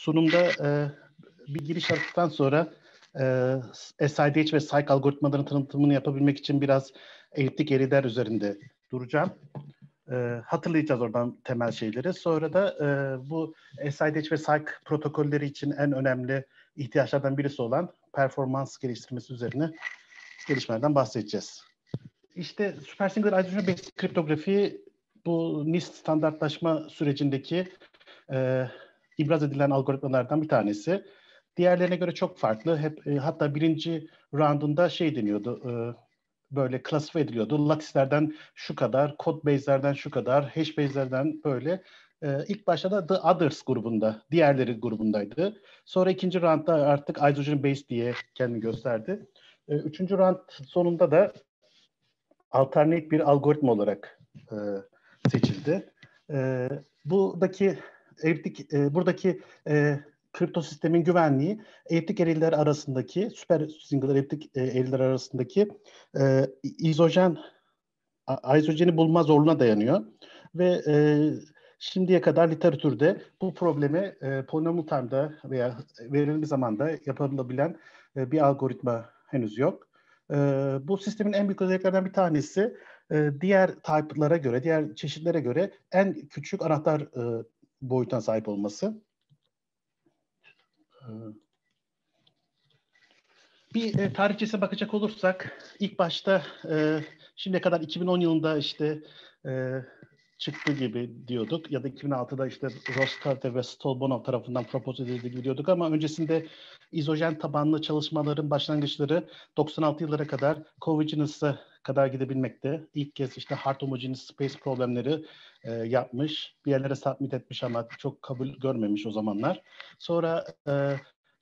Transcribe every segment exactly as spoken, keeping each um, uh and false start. sunumda e, bir giriş yaptıktan sonra e, S I D H ve S I K E algoritmaların tanıtımını yapabilmek için biraz eliptik eğriler üzerinde duracağım. E, hatırlayacağız oradan temel şeyleri. Sonra da e, bu S I D H ve S I K E protokolleri için en önemli ihtiyaçlardan birisi olan performans geliştirmesi üzerine gelişmelerden bahsedeceğiz. İşte Supersingular Isogeny Key Cryptography bu NIST standartlaşma sürecindeki e, ibraz edilen algoritmalardan bir tanesi. Diğerlerine göre çok farklı. Hep e, hatta birinci roundunda şey deniyordu, e, böyle klasifiye ediliyordu. Lattice'lerden şu kadar, code base'lerden şu kadar, hash base'lerden böyle. E, ilk başta da The Others grubunda, diğerleri grubundaydı. Sonra ikinci roundda artık Isogeny Base diye kendini gösterdi. E, üçüncü round sonunda da alternatif bir algoritma olarak e, seçildi. E, buradaki eliptik, e, buradaki e, kripto sistemin güvenliği eliptik eğriler arasındaki süper singular eliptik eğriler arasındaki e, izojen izojeni bulma zorluğuna dayanıyor ve e, şimdiye kadar literatürde bu problemi e, polynomial time'da veya verilmiş zamanda yapılabilen e, bir algoritma henüz yok. E, bu sistemin en büyük özelliklerinden bir tanesi e, diğer type'lara göre, diğer çeşitlere göre en küçük anahtar e, boyutuna sahip olması. Bir e, tarihçesine bakacak olursak ilk başta e, şimdiye kadar iki bin on yılında işte e, çıktı gibi diyorduk ya da iki bin altıda işte Rostovtsev ve Stolbunov tarafından propose edildi gibi diyorduk ama öncesinde izojen tabanlı çalışmaların başlangıçları doksan altı yıllara kadar covariance'a kadar gidebilmekte. İlk kez işte hard homogeneous space problemleri e, yapmış, bir yerlere submit etmiş ama çok kabul görmemiş o zamanlar. Sonra e,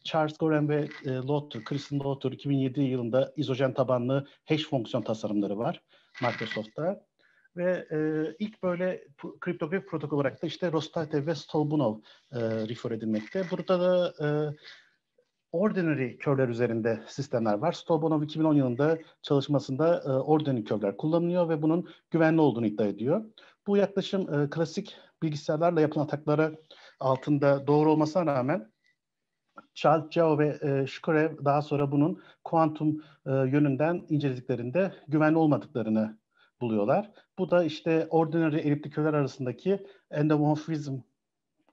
Charles Galbraith ve e, Lauter, Kristin Lauter iki bin yedi yılında izojen tabanlı hash fonksiyon tasarımları var Microsoft'ta. Ve e, ilk böyle kriptografi protokol olarak da işte Rostovtsev ve Stolbunov e, refer edilmekte. Burada da e, ordinary körler üzerinde sistemler var. Stolbunov iki bin on yılında çalışmasında e, ordinary körler kullanılıyor ve bunun güvenli olduğunu iddia ediyor. Bu yaklaşım e, klasik bilgisayarlarla yapılan ataklara altında doğru olmasına rağmen Charles Zhao ve e, Shkurev daha sonra bunun kuantum e, yönünden incelediklerinde güvenli olmadıklarını buluyorlar. Bu da işte ordinary eliptik körler arasındaki endomorfizm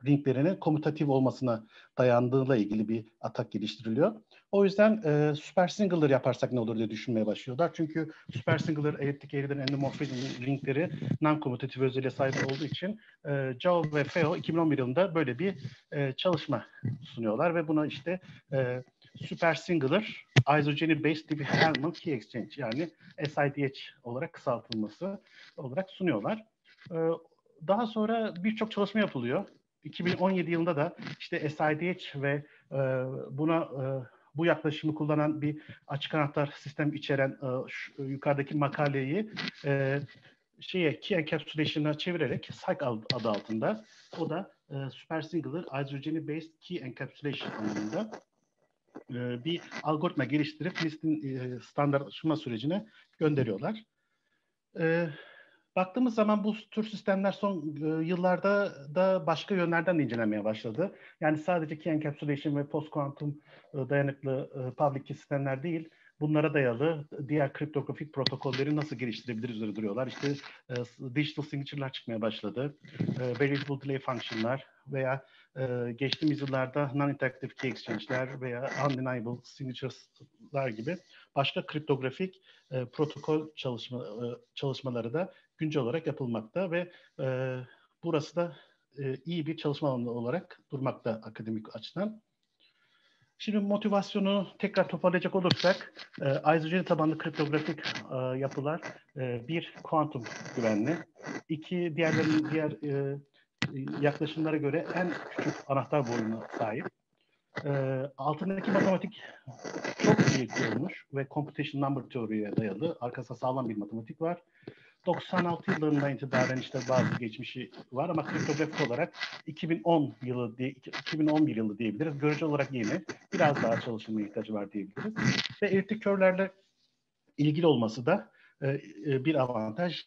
linklerinin komutatif olmasına dayandığıyla ilgili bir atak geliştiriliyor. O yüzden e, supersingular yaparsak ne olur diye düşünmeye başlıyorlar. Çünkü supersingular eliptik eğrilerin endomorfizm linkleri non-komutatif özelliğe sahip olduğu için e, Zhao ve Feo iki bin on bir yılında böyle bir e, çalışma sunuyorlar ve buna işte e, Supersingular Isogeny Based Diffie-Hellman Key Exchange yani S I D H olarak kısaltılması olarak sunuyorlar. Ee, daha sonra birçok çalışma yapılıyor. iki bin on yedi yılında da işte S I D H ve e, buna e, bu yaklaşımı kullanan bir açık anahtar sistem içeren e, şu, yukarıdaki makaleyi e, şeye Key Encapsulation'a çevirerek S I K E adı altında o da e, Supersingular Isogeny Based Key Encapsulation anlamında bir algoritma geliştirip NIST'in standartlaşma sürecine gönderiyorlar. Baktığımız zaman bu tür sistemler son yıllarda da başka yönlerden de incelenmeye başladı. Yani sadece key encapsulation ve post-quantum dayanıklı public key sistemler değil, bunlara dayalı diğer kriptografik protokolleri nasıl geliştirebiliriz üzerine duruyorlar. İşte digital signature'lar çıkmaya başladı, variable delay function'lar veya Ee, geçtiğimiz yıllarda non-interactive key exchange'ler veya undeniable signatures'lar gibi başka kriptografik e, protokol çalışma, e, çalışmaları da güncel olarak yapılmakta ve e, burası da e, iyi bir çalışma alanı olarak durmakta akademik açıdan. Şimdi motivasyonu tekrar toparlayacak olursak e, izojeni tabanlı kriptografik e, yapılar e, bir kuantum güvenli, iki diğerlerinin diğer e, yaklaşımlara göre en küçük anahtar boyuna sahip. E, altındaki matematik çok iyi kurulmuş ve computation number teoriye dayalı. Arkasında sağlam bir matematik var. doksan altı yıllarından itibaren işte bazı geçmişi var ama kriptografik olarak iki bin on yılı diye, iki bin on bir yılı diyebiliriz. Görece olarak yeni. Biraz daha çalışılmaya ihtiyacı var diyebiliriz. Ve eliptik körlerle ilgili olması da e, e, bir avantaj.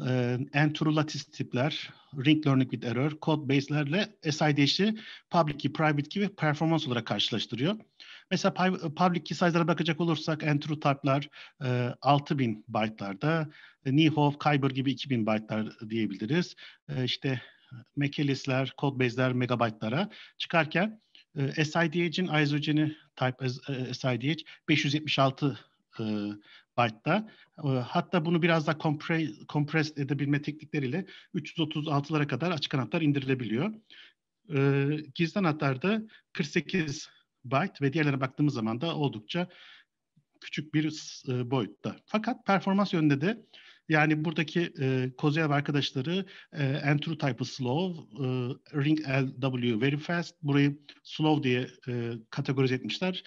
and true lattice tipler, ring learning with error, code base'lerle S I D H'i public key, private key ve performans olarak karşılaştırıyor. Mesela public key size'lara bakacak olursak and true type'lar e, altı bin byte'larda, Niehoff, Kyber gibi iki bin byte'lar diyebiliriz. E, işte McAllister'ler, code base'ler megabyte'lara çıkarken e, S I D H'in isogeny type e, S I D H beş yüz yetmiş altı e, byte'da. Hatta bunu biraz daha compressed edebilme teknikleriyle üç yüz otuz altılara kadar açık anahtar indirilebiliyor. Gizli anahtarda kırk sekiz byte ve diğerlerine baktığımız zaman da oldukça küçük bir boyutta. Fakat performans yönünde de yani buradaki Kozeyev arkadaşları and true type'ı slow, ring L W very fast, burayı slow diye kategorize etmişler.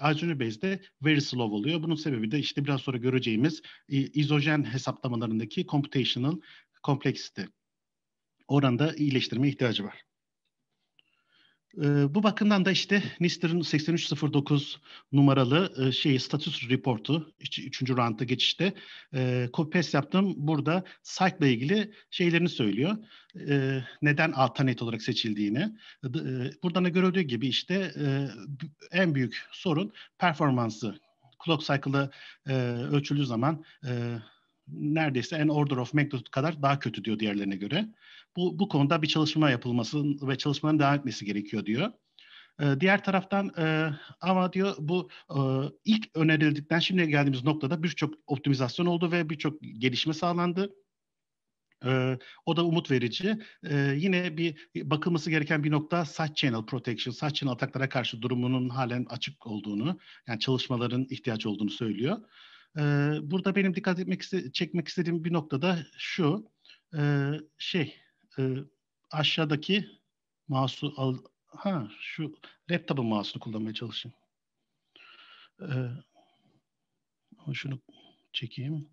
Azure base'de very slow oluyor. Bunun sebebi de işte biraz sonra göreceğimiz izojen hesaplamalarındaki computational complexity. Oranda iyileştirmeye ihtiyacı var. Bu bakımdan da işte NIST'in seksen üç sıfır dokuz numaralı şeyi, status reportu üçüncü roundda geçişte copy paste yaptım. Burada S I K E ile ilgili şeylerini söylüyor. Neden alternate olarak seçildiğini. Buradan da görüldüğü gibi işte en büyük sorun performansı. Clock cycle'ı ölçüldüğü zaman neredeyse en order of magnitude kadar daha kötü diyor diğerlerine göre. Bu, bu konuda bir çalışma yapılması ve çalışmanın devam etmesi gerekiyor diyor. Ee, diğer taraftan e, ama diyor bu e, ilk önerildikten şimdiye geldiğimiz noktada birçok optimizasyon oldu ve birçok gelişme sağlandı. Ee, o da umut verici. Ee, yine bir bakılması gereken bir nokta side channel protection, side channel ataklara karşı durumunun halen açık olduğunu, yani çalışmaların ihtiyaç olduğunu söylüyor. Ee, burada benim dikkat etmek çekmek istediğim bir nokta da şu e, şey. Ee, aşağıdaki mouse'u al, ha şu laptop'un mouse'unu kullanmaya çalışayım. Ee, şunu çekeyim.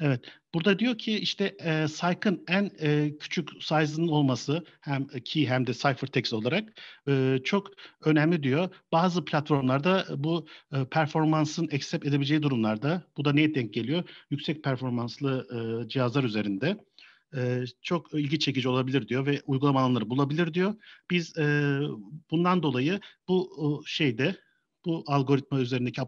Evet, burada diyor ki işte e, S I K E'ın en e, küçük size'ın olması hem key hem de ciphertext olarak e, çok önemli diyor. Bazı platformlarda bu e, performansın accept edebileceği durumlarda, bu da neye denk geliyor? Yüksek performanslı e, cihazlar üzerinde. Ee, çok ilgi çekici olabilir diyor ve uygulama alanları bulabilir diyor. Biz e, bundan dolayı bu o, şeyde bu algoritma üzerindeki e,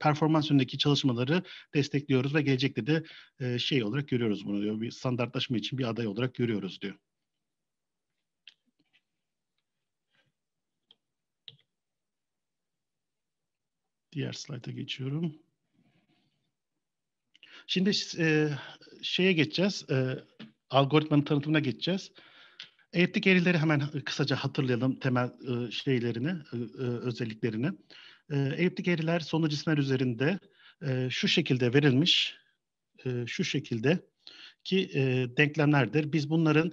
performans yönündeki çalışmaları destekliyoruz ve gelecekte de e, şey olarak görüyoruz bunu diyor. Bir standartlaşma için bir aday olarak görüyoruz diyor. Diğer slayta geçiyorum. Şimdi e, şeye geçeceğiz. E, Algoritmanın tanıtımına geçeceğiz. Eğittik eğrileri hemen kısaca hatırlayalım, temel şeylerini, özelliklerini. Eğittik eğriler sonlu cisimler üzerinde şu şekilde verilmiş, şu şekilde ki denklemlerdir. Biz bunların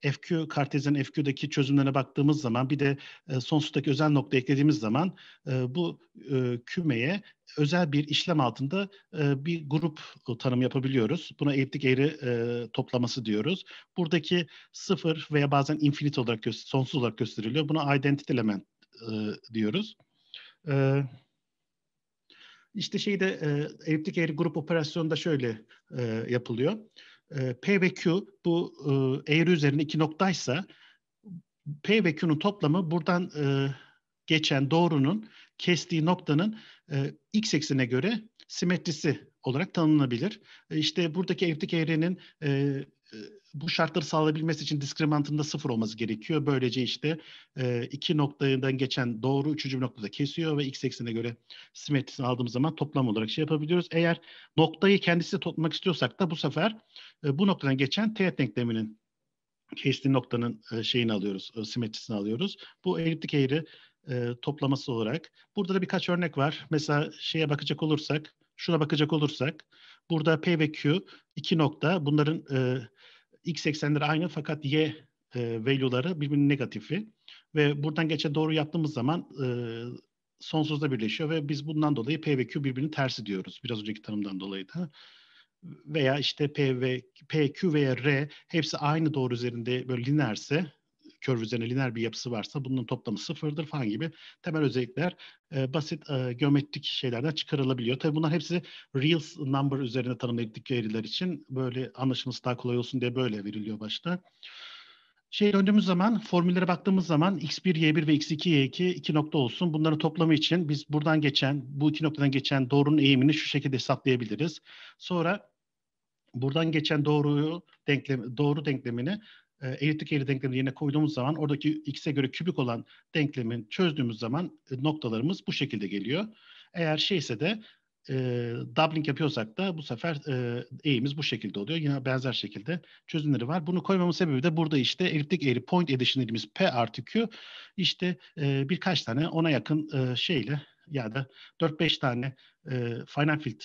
F Q, Kartezyen F Q'daki çözümlerine baktığımız zaman bir de sonsuztaki özel nokta eklediğimiz zaman bu kümeye özel bir işlem altında e, bir grup tanımı yapabiliyoruz. Buna eğittik eğri e, toplaması diyoruz. Buradaki sıfır veya bazen infinite olarak, sonsuz olarak gösteriliyor. Buna identity element e, diyoruz. E, işte şeyde e, eğittik eğri grup operasyonunda şöyle e, yapılıyor. E, P ve Q bu e, eğri üzerine iki noktaysa P ve Q'nun toplamı buradan e, geçen doğrunun kestiği noktanın e, x eksenine göre simetrisi olarak tanımlanabilir. E, işte buradaki eğrilik eğrinin e, e, bu şartları sağlayabilmesi için diskriminantında sıfır olması gerekiyor. Böylece işte e, iki noktadan geçen doğru üçüncü bir noktada kesiyor ve x eksenine göre simetrisini aldığımız zaman toplam olarak şey yapabiliyoruz. Eğer noktayı kendisi toplamak istiyorsak da bu sefer e, bu noktadan geçen teğet denkleminin kestiği noktanın e, şeyini alıyoruz, e, simetrisini alıyoruz. Bu eğrilik eğri E, toplaması olarak. Burada da birkaç örnek var. Mesela şeye bakacak olursak, şuna bakacak olursak, burada P ve Q iki nokta. Bunların e, x eksenleri aynı fakat y e, value'ları birbirinin negatifi. Ve buradan geçe doğru yaptığımız zaman e, sonsuzda birleşiyor ve biz bundan dolayı P ve Q birbirinin tersi diyoruz. Biraz önceki tanımdan dolayı da. Veya işte P ve P, Q veya R hepsi aynı doğru üzerinde böyle lineerse curve üzerine lineer bir yapısı varsa bunun toplamı sıfırdır falan gibi temel özellikler e, basit e, geometrik şeylerden çıkarılabiliyor. Tabii bunlar hepsi real number üzerine tanımladık veriler için böyle anlaşılması daha kolay olsun diye böyle veriliyor başta. Şeye döndüğümüz zaman, formüllere baktığımız zaman x bir y bir ve x iki y iki iki nokta olsun. Bunların toplamı için biz buradan geçen, bu iki noktadan geçen doğrunun eğimini şu şekilde hesaplayabiliriz. Sonra buradan geçen doğruyu denklem, doğru denklemini e, eliptik eğri denklemini yerine koyduğumuz zaman oradaki x'e göre kübik olan denklemin çözdüğümüz zaman e, noktalarımız bu şekilde geliyor. Eğer şeyse de e, doubling yapıyorsak da bu sefer e, eğimiz bu şekilde oluyor. Yine benzer şekilde çözümleri var. Bunu koymamın sebebi de burada işte eliptik eğri point addition dediğimiz P artı Q işte e, birkaç tane ona yakın e, şeyle ya da dört beş tane e, final field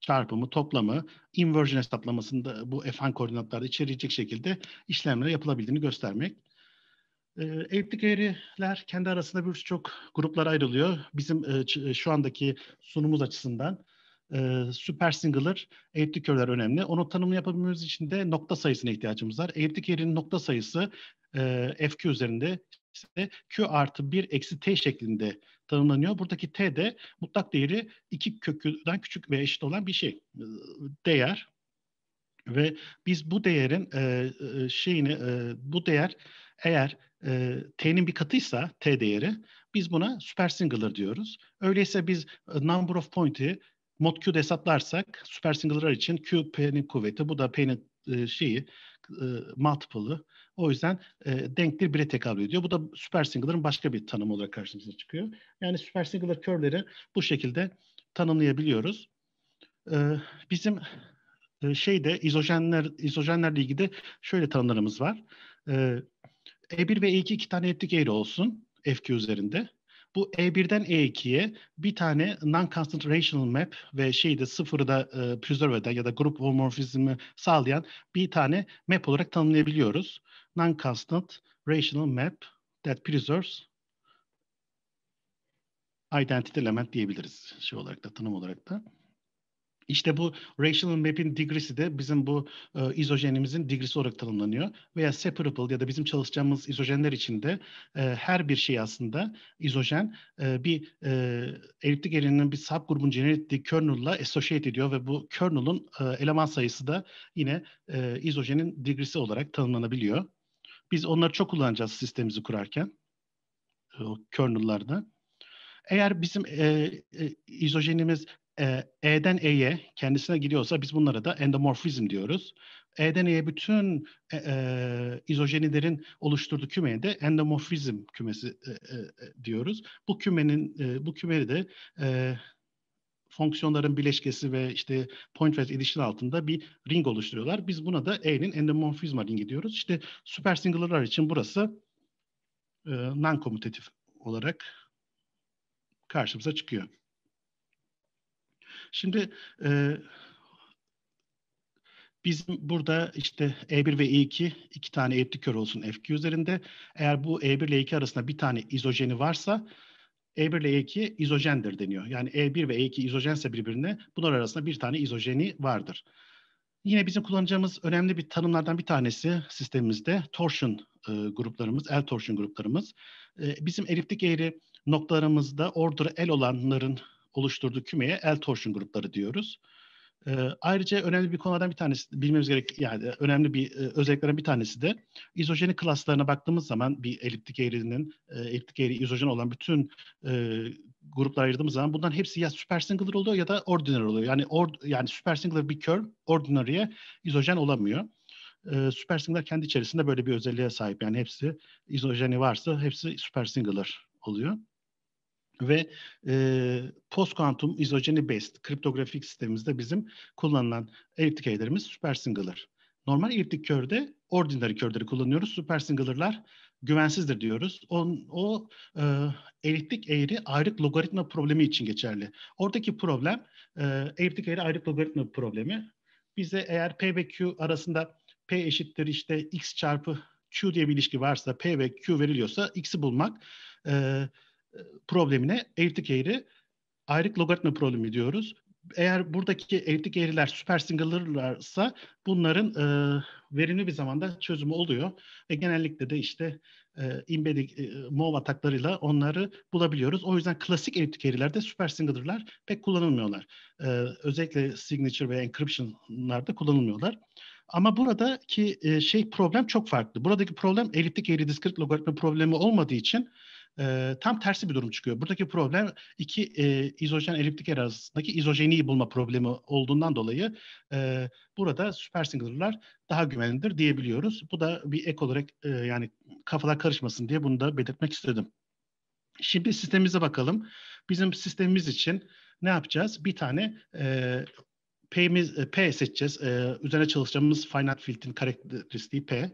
çarpımı, toplamı, inversion hesaplamasında bu F N koordinatlarda içerecek şekilde işlemlere yapılabildiğini göstermek. E, eliptik eğriler kendi arasında birçok gruplara ayrılıyor. Bizim e, şu andaki sunumumuz açısından e, supersingular eliptik eğriler önemli. Onu tanımını yapabilmemiz için de nokta sayısına ihtiyacımız var. Eliptik eğrinin nokta sayısı e, F Q üzerinde işte Q artı bir eksi T şeklinde tanımlanıyor. Buradaki T de mutlak değeri iki kökünden küçük ve eşit olan bir şey, değer. Ve biz bu değerin e, şeyini, e, bu değer eğer e, T'nin bir katıysa T değeri, biz buna supersingular diyoruz. Öyleyse biz number of point'i mod Q'da hesaplarsak supersingular için Q P'nin kuvveti, bu da P'nin e, şeyi, e, multiple'ı. O yüzden e, denkleri bire tekabül ediyor. Bu da supersingular'ın başka bir tanımı olarak karşımıza çıkıyor. Yani supersingular curve'leri bu şekilde tanımlayabiliyoruz. E, bizim e, şeyde izojenler, izojenlerle ilgili de şöyle tanımlarımız var. E, E bir ve E iki iki tane eliptik eğri olsun F Q üzerinde. Bu E birden E ikiye bir tane non-constant rational map ve şeyi de sıfırı da e, preserve eden ya da grup homomorfizmi sağlayan bir tane map olarak tanımlayabiliyoruz. Non-constant rational map that preserves identity element diyebiliriz şey olarak da, tanım olarak da. İşte bu rational map'in degreesi de bizim bu e, izojenimizin degreesi olarak tanımlanıyor. Veya separable ya da bizim çalışacağımız izojenler içinde e, her bir şey aslında izojen e, bir e, eliptik eğrinin bir subgrubun genel ettiği kernel'la associate ediyor ve bu kernel'un e, eleman sayısı da yine e, izojenin degreesi olarak tanımlanabiliyor. Biz onları çok kullanacağız sistemimizi kurarken o kernel'larda. Eğer bizim e, e, izojenimiz E'den E'ye kendisine gidiyorsa biz bunlara da endomorfizm diyoruz. E'den E'ye bütün e, e, izojenilerin oluşturduğu kümeye de endomorfizm kümesi e, e, diyoruz. Bu kümenin e, bu kümeyi de e, fonksiyonların bileşkesi ve işte point-wise addition altında bir ring oluşturuyorlar. Biz buna da E'nin endomorfizma ringi diyoruz. İşte supersingularlar için burası e, non-commutative olarak karşımıza çıkıyor. Şimdi e, bizim burada işte E bir ve E iki iki tane eliptik kör olsun F Q üzerinde. Eğer bu E bir ile E iki arasında bir tane izojeni varsa E bir ile E iki izojendir deniyor. Yani E bir ve E iki izojense birbirine bunlar arasında bir tane izojeni vardır. Yine bizim kullanacağımız önemli bir tanımlardan bir tanesi sistemimizde torsion e, gruplarımız, L torsion gruplarımız. E, bizim eliptik eğri noktalarımızda order L olanların oluşturduğu kümeye L torsion grupları diyoruz. Ee, ayrıca önemli bir konudan bir tanesi, bilmemiz gerek yani önemli bir e, özelliklerden bir tanesi de izojeni klaslarına baktığımız zaman bir eliptik eğrinin e, eliptik eğri izojen olan bütün e, gruplara ayırdığımız zaman bundan hepsi ya supersingular oluyor ya da ordinary oluyor. Yani or, yani supersingular bir curve ordinary'e izojen olamıyor. E, supersingular kendi içerisinde böyle bir özelliğe sahip. Yani hepsi izojeni varsa hepsi supersingular oluyor. Ve e, post-quantum isogeny based kriptografik sistemimizde bizim kullanılan eliptik eğrilerimiz supersingular. Normal eliptik körde ordinary körleri kullanıyoruz. Supersingularlar güvensizdir diyoruz. O, o e, eliptik eğri ayrık logaritma problemi için geçerli. Oradaki problem e, eliptik eğri ayrık logaritma problemi. Bize eğer P ve Q arasında P eşittir işte X çarpı Q diye bir ilişki varsa P ve Q veriliyorsa X'i bulmak e, problemine eliptik eğri ayrık logaritma problemi diyoruz. eğer buradaki eğrilik eğriler süpersingularlarsa bunların e, verimli bir zamanda çözümü oluyor. Ve genellikle de işte e, embedding e, MOV ataklarıyla onları bulabiliyoruz. O yüzden klasik eğrilik eğrilerde süpersingularlar pek kullanılmıyorlar. E, özellikle signature ve encryption'larda kullanılmıyorlar. Ama buradaki e, şey problem çok farklı. Buradaki problem eliptik eğri diskrit logaritma problemi olmadığı için e, tam tersi bir durum çıkıyor. Buradaki problem iki e, izojen eliptik eğri arasındaki izojeniyi bulma problemi olduğundan dolayı e, burada süpersingularlar daha güvenilir diyebiliyoruz. Bu da bir ek olarak e, yani kafalar karışmasın diye bunu da belirtmek istedim. Şimdi sistemimize bakalım. Bizim sistemimiz için ne yapacağız? Bir tane e, P'miz, P seçeceğiz. Ee, üzerine çalışacağımız finite field'in karakteristiği P.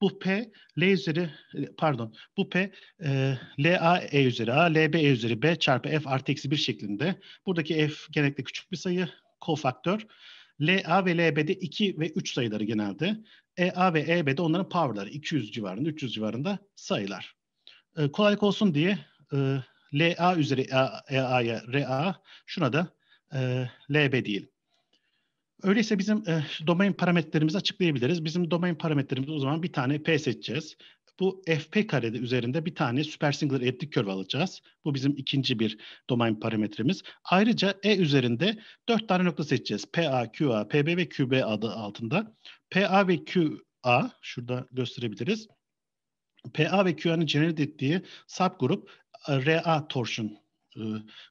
Bu P, L üzeri, pardon, bu P, e, L A E üzeri A, L B E üzeri B çarpı F artı eksi bir şeklinde. Buradaki F genellikle küçük bir sayı, kofaktör. L A ve L B'de iki ve üç sayıları genelde. E A ve E B'de onların power'ları iki yüz civarında, üç yüz civarında sayılar. E, kolaylık olsun diye e, L A üzeri E A'ya R A, şuna da e, L B diyelim. Öyleyse bizim e, domain parametrelerimizi açıklayabiliriz. Bizim domain parametrelerimiz o zaman bir tane P seçeceğiz. Bu F P karede üzerinde bir tane supersingular eliptik curve alacağız. Bu bizim ikinci bir domain parametremiz. Ayrıca E üzerinde dört tane nokta seçeceğiz. P A, Q A, P B ve Q B adı altında. P A ve Q A şurada gösterebiliriz. P A ve Q A'nın generate ettiği subgrup R A torsion e,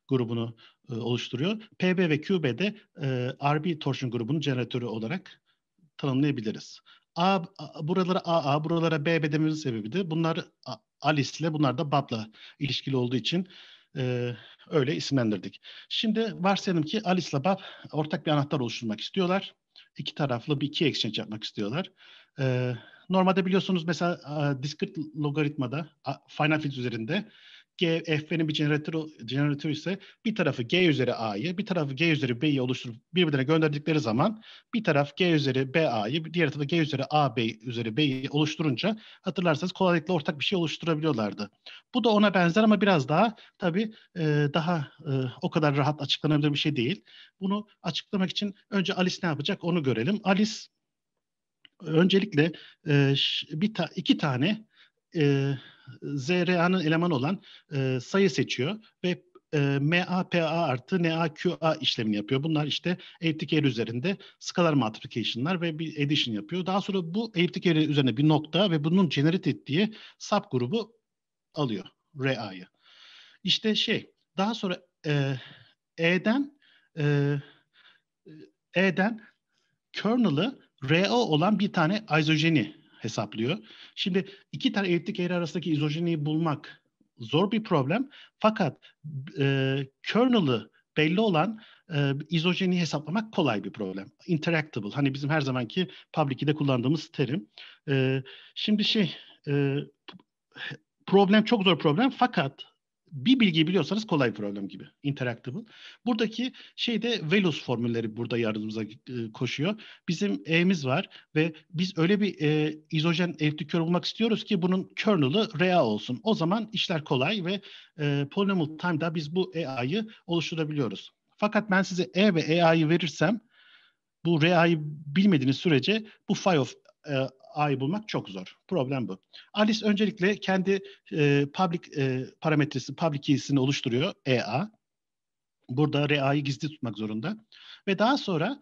grubunu oluşturuyor. P B ve Q B'de e, R B torsion grubunun jeneratörü olarak tanımlayabiliriz. A, a, buralara A A, buralara B B dememin sebebi de bunlar Alice'le, bunlar da Bob'la ilişkili olduğu için e, öyle isimlendirdik. Şimdi varsayalım ki Alice'le Bob ortak bir anahtar oluşturmak istiyorlar. İki taraflı bir iki exchange yapmak istiyorlar. E, normalde biliyorsunuz mesela a, discrete logaritmada, a, finite field üzerinde G, F B'nin bir jeneratörü, jeneratörü ise bir tarafı G üzeri A'yı, bir tarafı G üzeri B'yi oluşturup birbirine gönderdikleri zaman bir taraf G üzeri B A'yı, diğer tarafı G üzeri A B üzeri B'yi oluşturunca hatırlarsanız kolaylıkla ortak bir şey oluşturabiliyorlardı. Bu da ona benzer ama biraz daha tabii e, daha e, o kadar rahat açıklanabilir bir şey değil. Bunu açıklamak için önce Alice ne yapacak onu görelim. Alice öncelikle e, bir ta, iki tane E, Z R A'nın elemanı olan e, sayı seçiyor ve e, M A P A artı N A Q A işlemini yapıyor. Bunlar işte eliptik eğri üzerinde skalar multiplication'lar ve bir addition yapıyor. Daha sonra bu eliptik eğri üzerine bir nokta ve bunun generate ettiği subgrubu alıyor R A'yı. İşte şey daha sonra e, E'den e, E'den kernel'ı R O olan bir tane izojeni hesaplıyor. Şimdi iki tane eliptik eğri arasındaki izojeniyi bulmak zor bir problem. Fakat e, kernel'ı belli olan e, izojeniyi hesaplamak kolay bir problem. Interactable. Hani bizim her zamanki public'de kullandığımız terim. E, şimdi şey e, problem çok zor problem fakat bir bilgiyi biliyorsanız kolay problem gibi. Interactable. Buradaki şeyde Velus formülleri burada yardımımıza koşuyor. Bizim E'miz var ve biz öyle bir e, izojen eliptik curve bulmak istiyoruz ki bunun kernel'ı R A olsun. O zaman işler kolay ve e, polynomial time'da biz bu E A'yı oluşturabiliyoruz. Fakat ben size E ve E A'yı verirsem bu R A'yı bilmediğiniz sürece bu phi of e, A'yı bulmak çok zor. Problem bu. Alice öncelikle kendi e, public e, parametresi, public key'sini oluşturuyor E A. Burada R A'yı gizli tutmak zorunda. Ve daha sonra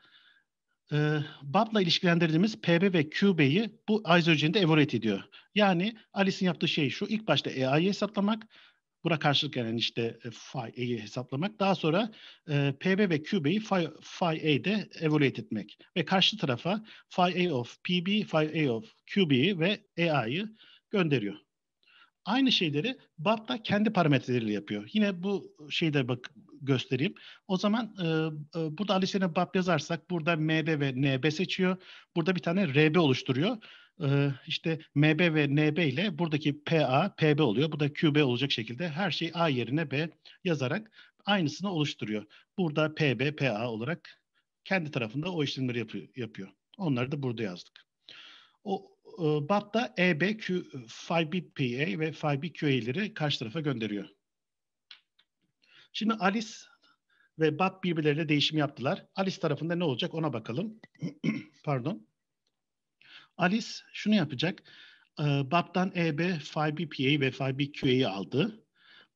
e, Bob'la ilişkilendirdiğimiz P B ve Q B'yi bu isojeninde evaluate ediyor. Yani Alice'in yaptığı şey şu. İlk başta E A'yı hesaplamak. Buna karşılık gelen işte phi A'yı hesaplamak. Daha sonra e, P B ve Q B'yi phi, phi A'de evaluate etmek. Ve karşı tarafa phi A of P B, phi A of Q B'yi ve E A'yı gönderiyor. Aynı şeyleri Bob da kendi parametreleriyle yapıyor. Yine bu şeyi de bak, göstereyim. O zaman e, e, burada Alice'ye Bob yazarsak burada M B ve N B seçiyor. Burada bir tane R B oluşturuyor. İşte M B ve N B ile buradaki P A, P B oluyor. Bu da Q B olacak şekilde her şeyi A yerine B yazarak aynısını oluşturuyor. Burada P B, P A olarak kendi tarafında o işlemleri yapıyor. Onları da burada yazdık. O Bob'da E B, phi B, P A ve phi B, Q A'leri karşı tarafa gönderiyor. Şimdi Alice ve B A T birbirleriyle değişim yaptılar. Alice tarafında ne olacak ona bakalım. Pardon. Alice şunu yapacak. B A T'tan E B, Phi B P A'yı ve Phi B Q'yi aldı.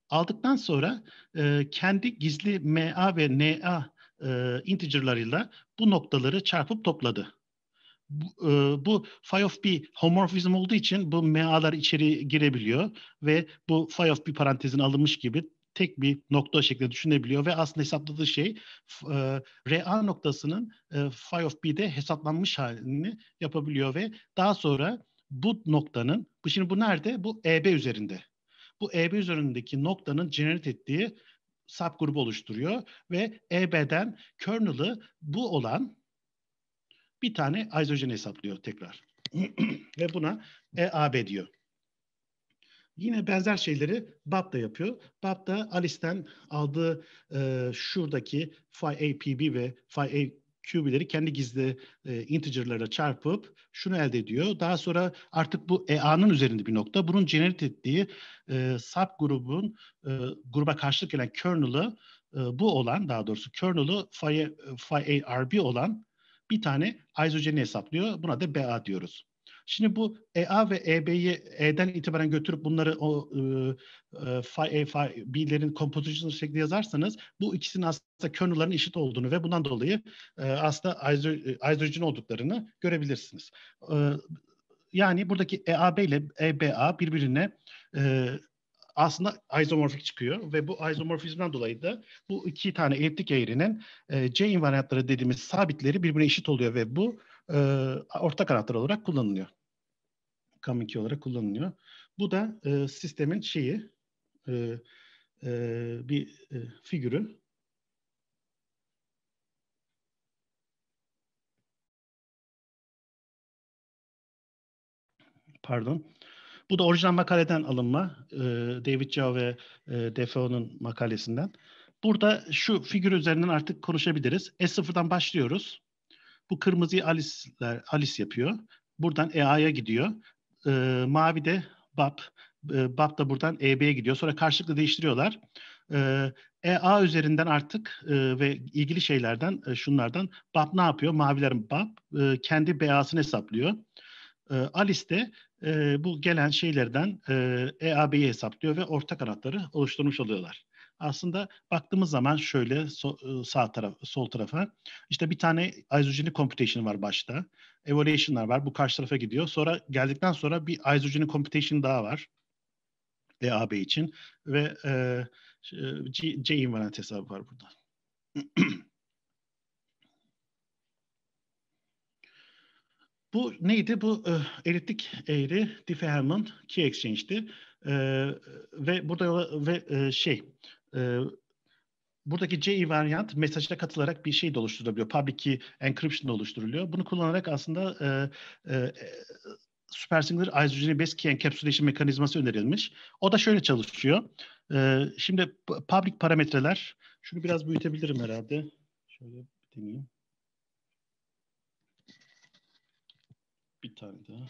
Aldıktan sonra e, kendi gizli M A ve N A e, integerlarıyla bu noktaları çarpıp topladı. Bu, e, bu phi of b homorfizm olduğu için bu M A'lar içeri girebiliyor ve bu phi of b parantezine alınmış gibi tek bir nokta şeklinde düşünebiliyor ve aslında hesapladığı şey e, R A noktasının e, phi of b'de hesaplanmış halini yapabiliyor ve daha sonra bu noktanın, bu şimdi bu nerede? Bu E B üzerinde. Bu E B üzerindeki noktanın generate ettiği subgrubu oluşturuyor ve E B'den kernel'ı bu olan bir tane izojeni hesaplıyor tekrar. Ve buna E A B diyor. Yine benzer şeyleri B A P da yapıyor. B A P da Alice'den aldığı e, şuradaki phi A P B ve phi A Q B'leri kendi gizli e, integer'lara çarpıp şunu elde ediyor. Daha sonra artık bu E A'nın üzerinde bir nokta. Bunun generate ettiği e, subgrubun e, gruba karşılık gelen kernel'ı e, bu olan, daha doğrusu kernel'ı phi, phi A R B olan bir tane izojeni hesaplıyor. Buna da B A diyoruz. Şimdi bu E A ve E B'yi E'den itibaren götürüp bunları o e, e, phi A, phi B'lerin composition şeklinde yazarsanız bu ikisinin aslında kernel'ların eşit olduğunu ve bundan dolayı e, aslında isojen olduklarını görebilirsiniz. E, yani buradaki E A B ile E B A birbirine e, aslında isomorfik çıkıyor ve bu isomorfizmden dolayı da bu iki tane eliptik eğrinin e, C invariantları dediğimiz sabitleri birbirine eşit oluyor ve bu e, ortak anahtar olarak kullanılıyor. Coming key olarak kullanılıyor. Bu da e, sistemin şeyi e, e, bir e, figürü. Pardon. Bu da orijinal makaleden alınma. David Jao ve D F O'nun makalesinden. Burada şu figür üzerinden artık konuşabiliriz. S sıfırdan başlıyoruz. Bu kırmızıyı Alice'ler, Alice yapıyor. Buradan E A'ya gidiyor. Mavi de B A P. B A P da buradan E B'ye gidiyor. Sonra karşılıklı değiştiriyorlar. E A üzerinden artık ve ilgili şeylerden, şunlardan B A P ne yapıyor? Mavilerin B A P kendi B A'sını hesaplıyor. Alice de e, bu gelen şeylerden e, E A B'yi hesaplıyor ve ortak anahtarı oluşturmuş oluyorlar. Aslında baktığımız zaman şöyle so, sağ taraf, sol tarafa işte bir tane isogenic computation var başta. Evaluation'lar var. Bu karşı tarafa gidiyor. Sonra geldikten sonra bir isogenic computation daha var. E A B için ve e, C, C invariant hesabı var burada. Bu neydi? Bu e, eliptik eğri Diffie-Hellman Key Exchange'ti e, ve burada ve e, şey e, buradaki C invariant mesajla katılarak bir şey de oluşturabiliyor. Public key encryption oluşturuluyor. Bunu kullanarak aslında e, e, Supersingular Isogeny Base Key Encapsulation mekanizması önerilmiş. O da şöyle çalışıyor. E, şimdi public parametreler. Şunu biraz büyütebilirim herhalde. Şöyle deneyeyim. Bir tane daha.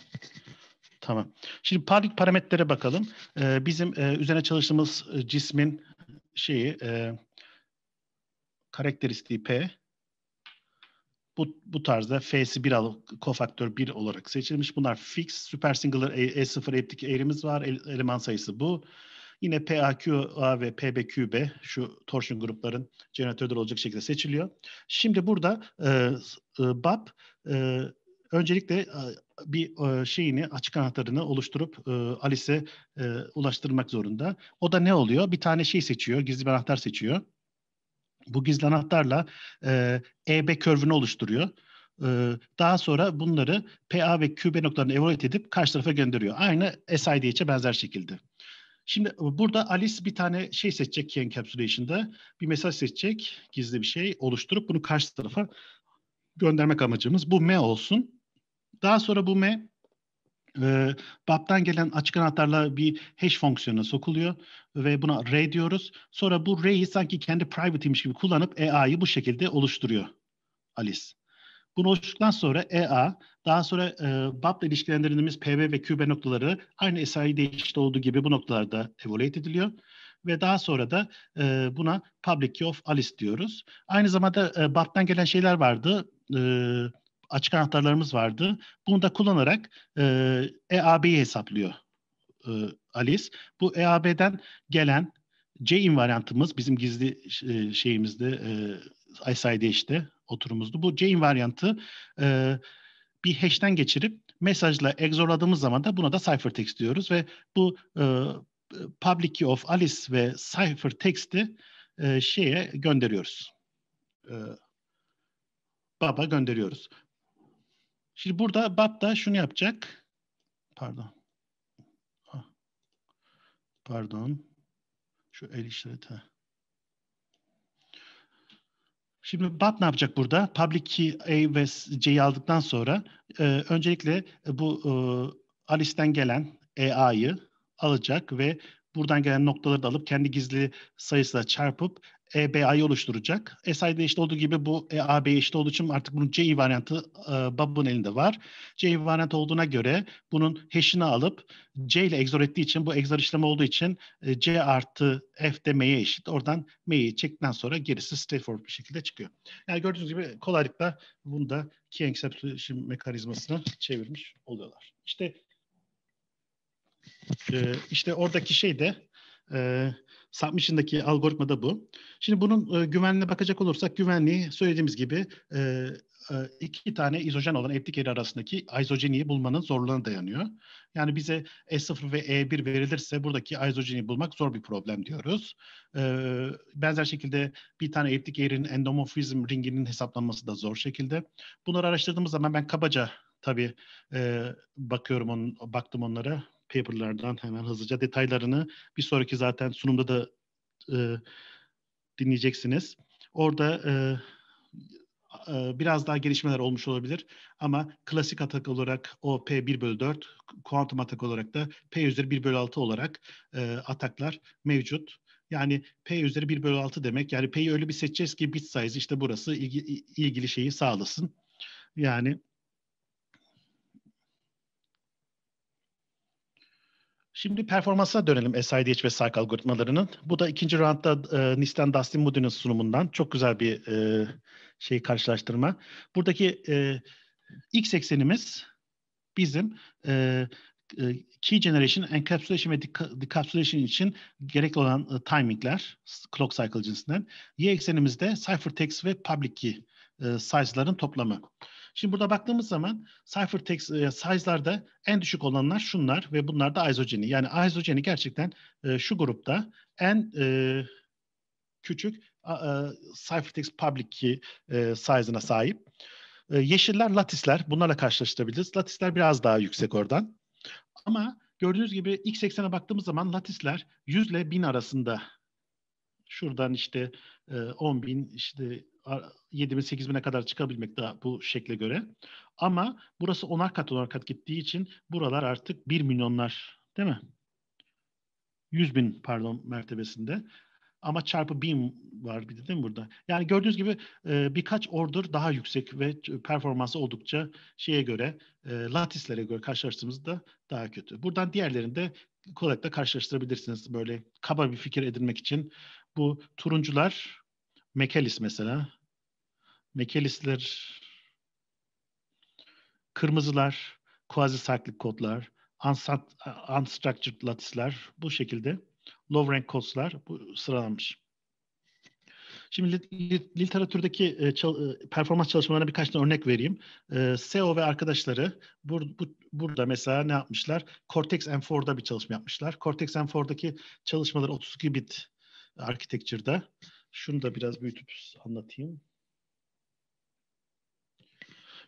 Tamam. Şimdi public parametrelere bakalım. Ee, bizim e, üzerine çalıştığımız cismin şeyi e, karakteristiği P. Bu, bu tarzda F'si bir al, kofaktör bir olarak seçilmiş. Bunlar fix. Supersingular E sıfır eliptik eğrimiz var. El, eleman sayısı bu. Yine P A Q A ve P B Q B şu torsiyon grupların jeneratörleri olacak şekilde seçiliyor. Şimdi burada e, e, B A P e, öncelikle bir şeyini, açık anahtarını oluşturup Alice'e ulaştırmak zorunda. O da ne oluyor? Bir tane şey seçiyor, gizli bir anahtar seçiyor. Bu gizli anahtarla E B körvünü oluşturuyor. Daha sonra bunları P A ve Q B noktalarını evaluate edip karşı tarafa gönderiyor. Aynı S I D'ye benzer şekilde. Şimdi burada Alice bir tane şey seçecek ki encapsulation'da. Bir mesaj seçecek, gizli bir şey oluşturup bunu karşı tarafa göndermek amacımız. Bu M olsun. Daha sonra bu M e, B A P'tan gelen açık anahtarla bir hash fonksiyonuna sokuluyor ve buna array diyoruz. Sonra bu array'i sanki kendi private'ymiş gibi kullanıp E A'yı bu şekilde oluşturuyor Alice. Bunu oluşturduktan sonra E A, daha sonra e, B A P'la ilişkilendirdiğimiz P B ve Q B noktaları aynı S I D'de eşit olduğu gibi bu noktalarda evaluate ediliyor. ve daha sonra da e, buna public key of Alice diyoruz. Aynı zamanda e, B A P'tan gelen şeyler vardı. E, açık anahtarlarımız vardı. Bunu da kullanarak e, E A B'yi hesaplıyor e, Alice. Bu E A B'den gelen C invariantımız bizim gizli e, şeyimizde e, S I K'de işte oturumuzdu. Bu C invariantı e, bir hash'ten geçirip mesajla exorladığımız zaman da buna da ciphertext diyoruz ve bu e, public key of Alice ve ciphertext'i e, şeye gönderiyoruz. E, B A P'a gönderiyoruz. Şimdi burada B A P da şunu yapacak. Pardon. Pardon. Şu el işareti. Şimdi B A P ne yapacak burada? Public key A ve C'yi aldıktan sonra e, öncelikle bu e, Alice'den gelen E A'yı alacak ve buradan gelen noktaları da alıp kendi gizli sayısıyla çarpıp E B A'yı oluşturacak. S I K'de işte olduğu gibi bu E A B'ye işte olduğu için artık bunun C variantı e, B A P'ın elinde var. C variantı olduğuna göre bunun hash'ini alıp C ile exor ettiği için bu exor işlemi olduğu için e, C artı F de M'ye eşit. Oradan M'yi çektikten sonra gerisi straightforward bir şekilde çıkıyor. Yani gördüğünüz gibi kolaylıkla bunu da key encapsulation mekanizmasına çevirmiş oluyorlar. İşte e, işte oradaki şey de e, Submission'daki algoritma da bu. Şimdi bunun e, güvenliğine bakacak olursak güvenliği söylediğimiz gibi e, e, iki tane izojen olan eptikeri arasındaki izojeniyi bulmanın zorluğuna dayanıyor. Yani bize E sıfır ve E bir verilirse buradaki izojeniyi bulmak zor bir problem diyoruz. E, benzer şekilde bir tane eptikerin endomorfizm ringinin hesaplanması da zor şekilde. Bunları araştırdığımız zaman ben kabaca tabii e, bakıyorum on, baktım onlara. Paper'lardan hemen hızlıca detaylarını bir sonraki zaten sunumda da e, dinleyeceksiniz. Orada e, e, biraz daha gelişmeler olmuş olabilir ama klasik atak olarak o P bir bölü dört, kuantum atak olarak da P üzeri bir bölü altı olarak e, ataklar mevcut. Yani P üzeri bir bölü altı demek yani P'yi öyle bir seçeceğiz ki bit size işte burası ilgi, ilgili şeyi sağlasın. Yani şimdi performansına dönelim S I D H ve S I K E algoritmalarının. Bu da ikinci roundda e, N I S T'ten Dustin Moody'nin sunumundan çok güzel bir e, şey karşılaştırma. Buradaki e, X eksenimiz bizim e, e, key generation, encapsulation ve decapsulation için gerekli olan e, timingler, clock cycle cinsinden. Y eksenimizde ciphertext ve public key e, size'ların toplamı. Şimdi burada baktığımız zaman ciphertext e, size'larda en düşük olanlar şunlar ve bunlar da izojeni. Yani izojeni gerçekten e, şu grupta en e, küçük a, a, ciphertext public key e, size'ına sahip. E, yeşiller latisler. Bunlarla karşılaştırabiliriz. Latisler biraz daha yüksek oradan. Ama gördüğünüz gibi X seksen'e baktığımız zaman latisler yüz ile bin arasında. Şuradan işte e, on bin işte yedi bin sekiz bine kadar çıkabilmek daha bu şekle göre. Ama burası onar kat onar kat gittiği için buralar artık bir milyonlar değil mi? yüz bin pardon mertebesinde. Ama çarpı bin var bir de değil mi burada? Yani gördüğünüz gibi birkaç order daha yüksek ve performansı oldukça şeye göre latislere göre karşılaştığımızda daha kötü. Buradan diğerlerini de kolaylıkla karşılaştırabilirsiniz. Böyle kaba bir fikir edinmek için bu turuncular Mekelis mesela. Mekelisler, kırmızılar, quasi-cyclic kodlar, unstructured latisler bu şekilde. Low rank kodlar bu sıralanmış. Şimdi literatürdeki e, çal performans çalışmalarına birkaç tane örnek vereyim. E, S E O ve arkadaşları bur bu burada mesela ne yapmışlar? Cortex M dört'da bir çalışma yapmışlar. Cortex M dört'deki çalışmaları otuz iki bit architecture'da. Şunu da biraz büyütüp anlatayım.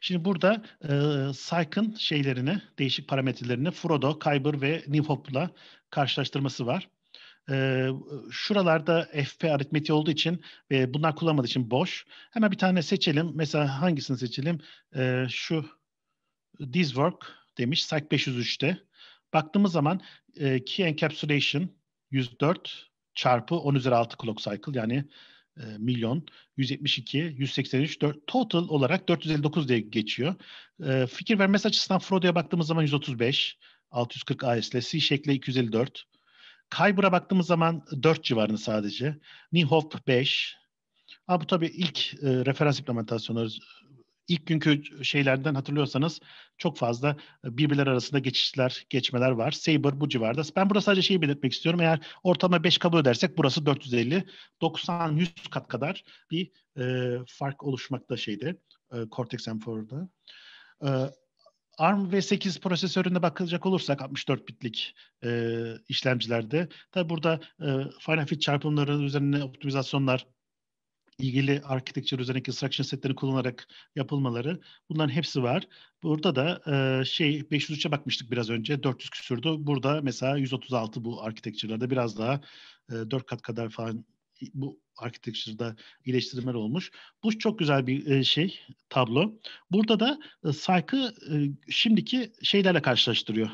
Şimdi burada e, S I K E'ın şeylerini, değişik parametrelerini Frodo, Kyber ve New Hope'la karşılaştırması var. E, şuralarda F P aritmetiği olduğu için ve bunlar kullanmadığı için boş. Hemen bir tane seçelim. Mesela hangisini seçelim? E, şu This Work demiş S I K E beş yüz üç'te. Baktığımız zaman e, Key Encapsulation yüz dört çarpı on üzeri altı clock cycle yani e, milyon, yüz yetmiş iki, yüz seksen üç, dört, total olarak dört yüz elli dokuz diye geçiyor. E, fikir vermesi açısından Frodo'ya baktığımız zaman yüz otuz beş, altı yüz kırk A S L, C şekli iki yüz elli dört, Kyber'a baktığımız zaman dört civarında sadece. Nihoff beş. Ha, bu tabii ilk e, referans implementasyonu. İlk günkü şeylerden hatırlıyorsanız çok fazla birbirler arasında geçişler, geçmeler var. Saber bu civarda. Ben burada sadece şeyi belirtmek istiyorum. Eğer ortalama beş kabul edersek burası dört yüz elli. doksan yüz kat kadar bir e, fark oluşmakta şeyde. E, Cortex M dört'de. E, ARM v sekiz prosesörüne bakacak olursak altmış dört bitlik e, işlemcilerde. Tabi burada e, final fit çarpımları üzerine optimizasyonlar, ilgili architecture üzerindeki instruction setleri kullanarak yapılmaları, bunların hepsi var. Burada da e, şey beş yüz üç'e bakmıştık biraz önce, dört yüz küsürdü. Burada mesela yüz otuz altı bu architecture'larda biraz daha e, dört kat kadar falan bu architecture'da iyileştirmeler olmuş. Bu çok güzel bir e, şey tablo. Burada da e, SIKE'ı e, şimdiki şeylerle karşılaştırıyor.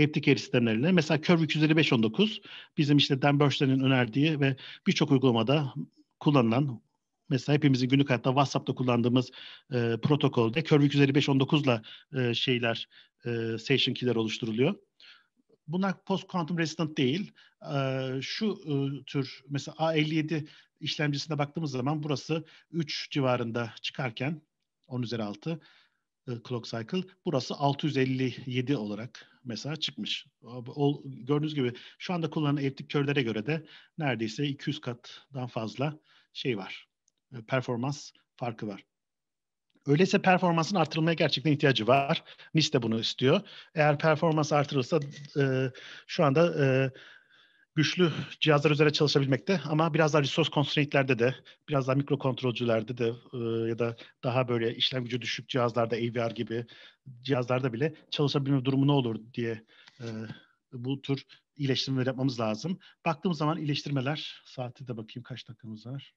Application sistemlerine. Mesela Curve iki yüz elli beş nokta on dokuz bizim işte Dan Burchler'in önerdiği ve birçok uygulamada kullanılan, mesela hepimizin günlük hayatta WhatsApp'ta kullandığımız e, protokolde Curve iki yüz elli beş nokta on dokuz'la e, şeyler, e, session key'ler oluşturuluyor. Bunlar post-quantum resistant değil. E, şu e, tür, mesela A elli yedi işlemcisine baktığımız zaman burası üç civarında çıkarken, on üzeri altı e, clock cycle, burası altı yüz elli yedi olarak mesela çıkmış. O, gördüğünüz gibi şu anda kullanılan eptikörlere göre de neredeyse iki yüz katdan fazla şey var. Performans farkı var. Öyleyse performansın artırılmaya gerçekten ihtiyacı var. NIST de bunu istiyor. Eğer performans artırılsa e, şu anda e, güçlü cihazlar üzerine çalışabilmekte, ama biraz daha resource constraint'lerde de, biraz daha mikrokontrolcülerde de e, ya da daha böyle işlem gücü düşük cihazlarda, A V R gibi cihazlarda bile çalışabilme durumu ne olur diye e, bu tür iyileştirmeler yapmamız lazım. Baktığımız zaman iyileştirmeler, saati de bakayım kaç dakikamız var.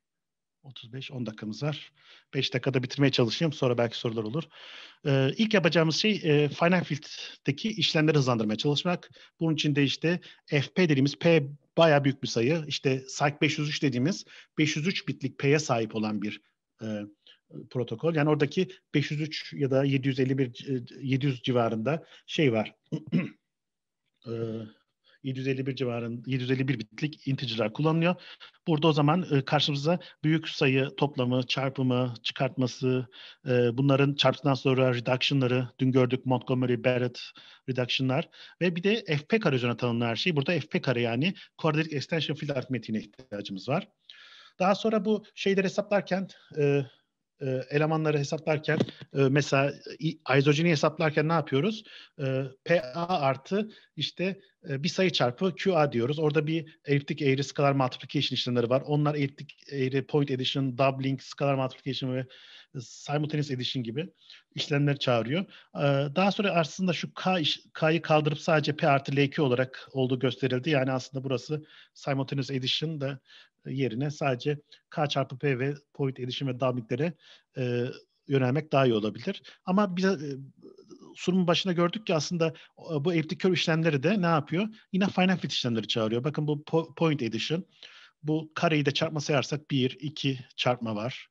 otuz beş, on dakikamız var. beş dakikada bitirmeye çalışayım. Sonra belki sorular olur. Ee, ilk yapacağımız şey e, Final Field'deki işlemleri hızlandırmaya çalışmak. Bunun için de işte F P dediğimiz, P bayağı büyük bir sayı. İşte SIKE beş yüz üç dediğimiz beş yüz üç bitlik P'ye sahip olan bir e, protokol. Yani oradaki beş yüz üç ya da yedi yüz elli bir, yedi yüz civarında şey var. e, yedi yüz elli bir civarında, yedi yüz elli bir bitlik integer'lar kullanılıyor. Burada o zaman karşımıza büyük sayı toplamı, çarpımı, çıkartması, bunların çarptıktan sonra reduction'ları, dün gördük Montgomery, Barrett reduction'lar ve bir de F P kare üzerine tanımlanan her şey. Burada F P kare yani quadratic extension field aritmetiğine ihtiyacımız var. Daha sonra bu şeyleri hesaplarken, elemanları hesaplarken, mesela izojeni hesaplarken ne yapıyoruz? P A artı işte bir sayı çarpı Q A diyoruz. Orada bir eliptik eğri skalar multiplication işlemleri var. Onlar eliptik eğri point addition, doubling, skalar multiplication ve simultaneous addition gibi işlemler çağırıyor. Daha sonra aslında şu K, K'yı kaldırıp sadece P artı L Q olarak olduğu gösterildi. Yani aslında burası simultaneous addition da yerine sadece K çarpı P ve point addition ve doubling'lere e, yönelmek daha iyi olabilir. Ama biz e, sunumun başında gördük ki aslında e, bu elliptic curve işlemleri de ne yapıyor? Yine final fit işlemleri çağırıyor. Bakın bu po point addition. Bu kareyi de çarpma sayarsak bir, iki çarpma var.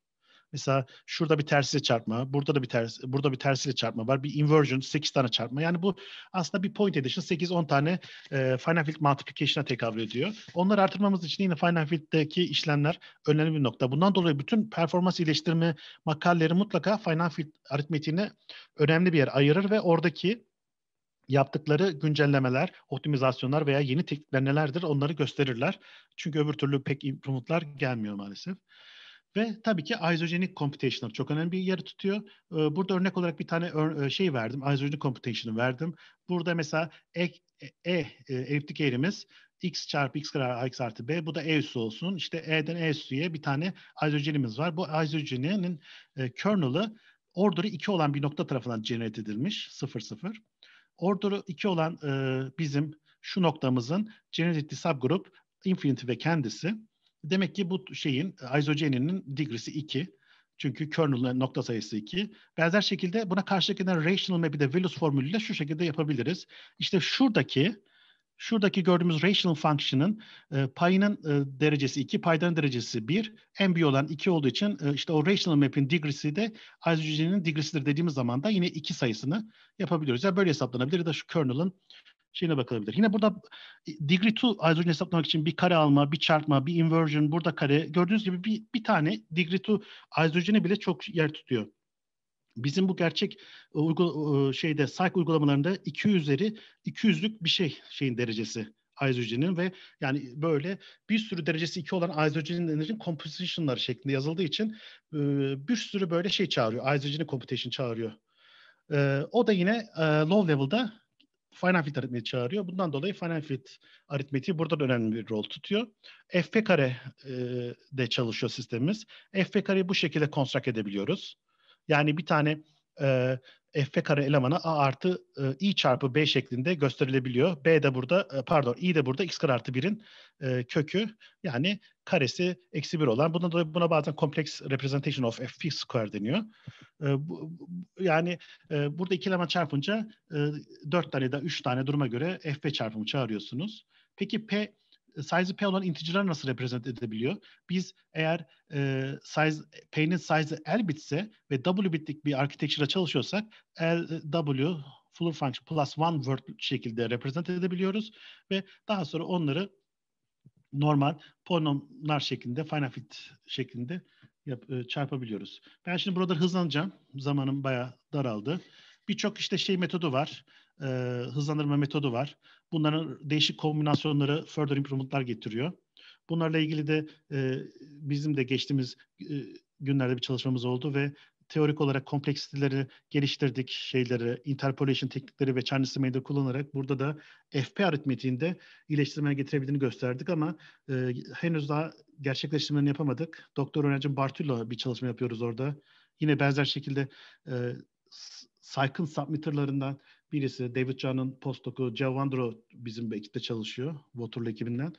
Mesela şurada bir tersiyle çarpma, burada da bir ters, burada bir tersiyle çarpma var. Bir inversion, sekiz tane çarpma. Yani bu aslında bir point addition, sekiz on tane e, final field multiplication'a tekabül ediyor. Onları artırmamız için yine final field'deki işlemler önemli bir nokta. Bundan dolayı bütün performans iyileştirme makaleleri mutlaka final field aritmetiğine önemli bir yer ayırır ve oradaki yaptıkları güncellemeler, optimizasyonlar veya yeni teknikler nelerdir onları gösterirler. Çünkü öbür türlü pek improvement'lar gelmiyor maalesef. Ve tabii ki isogenik computation'lar çok önemli bir yeri tutuyor. Burada örnek olarak bir tane şey verdim, isogenik computation'ı verdim. Burada mesela E, e eliptik eğrimiz x çarpı x kare x artı b, bu da E üssü olsun. İşte E'den E üssü'ye bir tane isogenimiz var. Bu isogeninin kernel'ı order'ı iki olan bir nokta tarafından generate edilmiş, sıfır sıfır. Order'ı iki olan bizim şu noktamızın generate ettiği subgroup infinity ve kendisi. Demek ki bu şeyin, isogeny'nin degree'si iki. Çünkü kernel'ın nokta sayısı iki. Benzer şekilde buna karşılıklı rational map'i de Velus formülüyle şu şekilde yapabiliriz. İşte şuradaki, şuradaki gördüğümüz rational function'ın e, payının e, derecesi iki, paydanın derecesi bir, en büyük olan iki olduğu için e, işte o rational map'in degree'si de isogeny'nin degree'sidir dediğimiz zaman da yine iki sayısını yapabiliyoruz. Ya yani böyle hesaplanabilir ya da şu kernel'ın şeyine bakılabilir. Yine burada degree two isojenisini hesaplamak için bir kare alma, bir çarpma, bir inversion, burada kare. Gördüğünüz gibi bir, bir tane degree two isojeni bile çok yer tutuyor. Bizim bu gerçek şeyde SIKE uygulamalarında iki üzeri iki yüzlük bir şey şeyin derecesi isojenin ve yani böyle bir sürü derecesi iki olan isojenin composition'lar şeklinde yazıldığı için bir sürü böyle şey çağırıyor. Isogeny computation çağırıyor. O da yine low level'da fine fit aritmetiği çağırıyor. Bundan dolayı fine fit aritmetiği burada da önemli bir rol tutuyor. F P kare de çalışıyor sistemimiz. F P kareyi bu şekilde construct edebiliyoruz. Yani bir tane e, F P kare elemana A artı e, I çarpı B şeklinde gösterilebiliyor. B de burada, e, pardon I de burada X kare artı birin e, kökü. Yani karesi eksi bir olan. Bundan dolayı buna bazen complex representation of F P square deniyor. E, bu, yani e, burada iki eleman çarpınca e, dört tane de üç tane duruma göre F P çarpımı çağırıyorsunuz. Peki P, size P olan integer'lar nasıl represent edebiliyor? Biz eğer e, size P'nin size L bitse ve W bitlik bir architecture'la çalışıyorsak L, W, full function plus one word şekilde represent edebiliyoruz ve daha sonra onları normal polinomlar şeklinde, fine fit şeklinde yap, e, çarpabiliyoruz. Ben şimdi burada hızlanacağım. Zamanım bayağı daraldı. Birçok işte şey metodu var. E, hızlandırma metodu var. Bunların değişik kombinasyonları further improvement'lar getiriyor. Bunlarla ilgili de e, bizim de geçtiğimiz e, günlerde bir çalışmamız oldu ve teorik olarak kompleksiteleri geliştirdik, şeyleri, interpolation teknikleri ve Charles Zhao'yu kullanarak burada da F P aritmetiğinde iyileştirmeye getirebildiğini gösterdik ama e, henüz daha gerçekleştirmelerini yapamadık. Doktor öğrencim Bartullo bir çalışma yapıyoruz orada. Yine benzer şekilde e, SIKE'ın submitter'larından birisi David Jao'nun postdocu Javandro bizim ekipte çalışıyor. Waterloo ekibinden.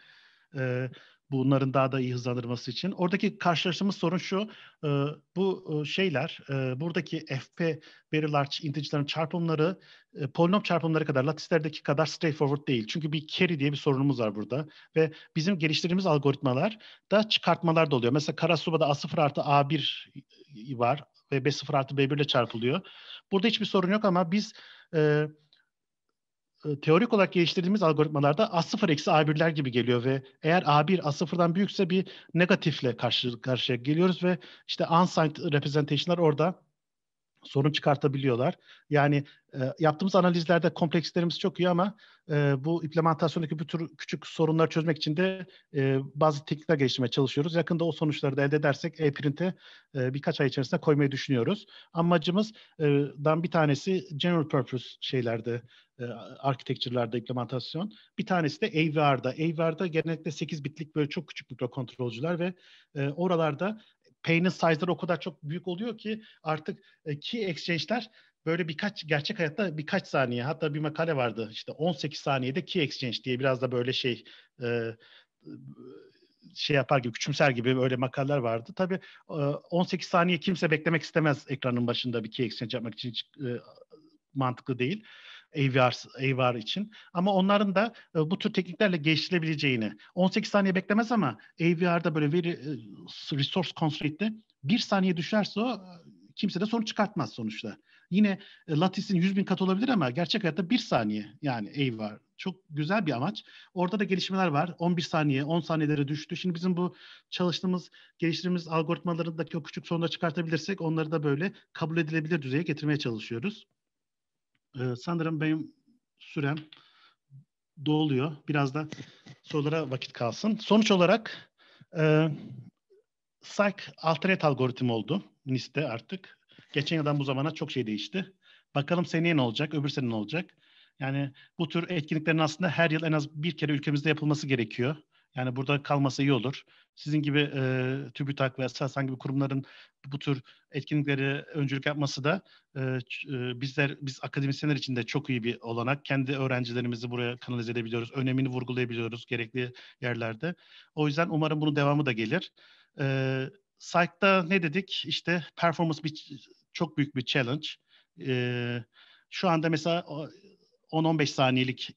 Ee, bunların daha da iyi hızlandırması için. Oradaki karşılaştığımız sorun şu. E, bu şeyler, e, buradaki F P, very large integer'ların çarpımları, e, polinom çarpımları kadar, latislerdeki kadar straightforward değil. Çünkü bir carry diye bir sorunumuz var burada. Ve bizim geliştirdiğimiz algoritmalar da çıkartmalar da oluyor. Mesela Karasuba'da A sıfır artı A bir var ve B sıfır artı B bir ile çarpılıyor. Burada hiçbir sorun yok ama biz e, teorik olarak geliştirdiğimiz algoritmalarda A sıfır eksi A bir'ler gibi geliyor ve eğer A bir A sıfır'dan büyükse bir negatifle karşı karşıya geliyoruz ve işte unsigned representation'lar orada sorun çıkartabiliyorlar. Yani e, yaptığımız analizlerde komplekslerimiz çok iyi ama e, bu implementasyondaki bu tür küçük sorunları çözmek için de e, bazı teknikler geliştirmeye çalışıyoruz. Yakında o sonuçları da elde edersek e-print'e e, birkaç ay içerisinde koymayı düşünüyoruz. Amacımızdan e, bir tanesi general purpose şeylerde, e, architecture'larda implementasyon. Bir tanesi de A V R'da. A V R'da genellikle sekiz bitlik böyle çok küçük mikrokontrolcüler ve e, oralarda P'nin size'ları o kadar çok büyük oluyor ki artık key exchange'ler böyle birkaç, gerçek hayatta birkaç saniye, hatta bir makale vardı işte on sekiz saniyede key exchange diye biraz da böyle şey şey yapar gibi, küçümser gibi öyle makaleler vardı. Tabii on sekiz saniye kimse beklemek istemez ekranın başında bir key exchange yapmak için, hiç mantıklı değil. A V R, A V R için. Ama onların da e, bu tür tekniklerle geliştirebileceğini. on sekiz saniye beklemez ama A V R'da böyle veri e, resource constraint'te bir saniye düşerse o kimse de sorun çıkartmaz sonuçta. Yine e, Lattice'in yüz bin kat olabilir ama gerçek hayatta bir saniye yani A V R. Çok güzel bir amaç. Orada da gelişmeler var. on bir saniye, on saniyelere düştü. Şimdi bizim bu çalıştığımız, geliştirdiğimiz algoritmalarındaki o küçük sorunları çıkartabilirsek onları da böyle kabul edilebilir düzeye getirmeye çalışıyoruz. Ee, sanırım benim sürem doluyor. Biraz da sorulara vakit kalsın. Sonuç olarak e, SIKE alternate algoritma oldu. NIST'te artık. Geçen yıldan bu zamana çok şey değişti. Bakalım seneye ne olacak, öbür sene ne olacak? Yani bu tür etkinliklerin aslında her yıl en az bir kere ülkemizde yapılması gerekiyor. Yani burada kalması iyi olur. Sizin gibi e, TÜBİTAK ve Aselsan gibi kurumların bu tür etkinliklere öncülük yapması da e, e, bizler, biz akademisyenler için de çok iyi bir olanak. Kendi öğrencilerimizi buraya kanalize edebiliyoruz. Önemini vurgulayabiliyoruz gerekli yerlerde. O yüzden umarım bunun devamı da gelir. E, SIKE'da ne dedik? İşte performance bir, çok büyük bir challenge. E, şu anda mesela on on beş saniyelik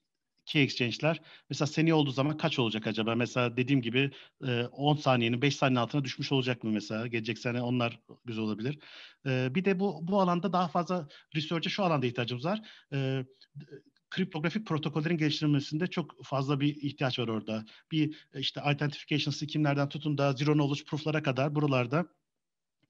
key exchange'ler mesela seneye olduğu zaman kaç olacak acaba? Mesela dediğim gibi on saniyenin beş saniye altına düşmüş olacak mı mesela? Gelecek sene onlar güzel olabilir. Bir de bu bu alanda daha fazla research'e şu alanda ihtiyacımız var. kriptografik protokollerin geliştirilmesinde çok fazla bir ihtiyaç var orada. Bir işte identification schem'lerden tutun da zero knowledge proof'lara kadar buralarda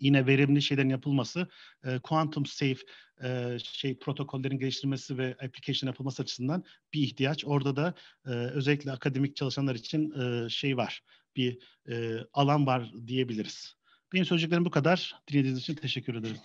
yine verimli şeylerin yapılması, e, quantum safe e, şey protokollerin geliştirilmesi ve application yapılması açısından bir ihtiyaç. Orada da e, özellikle akademik çalışanlar için e, şey var, bir e, alan var diyebiliriz. Benim söyleyeceklerim bu kadar. Dinlediğiniz için teşekkür ederim.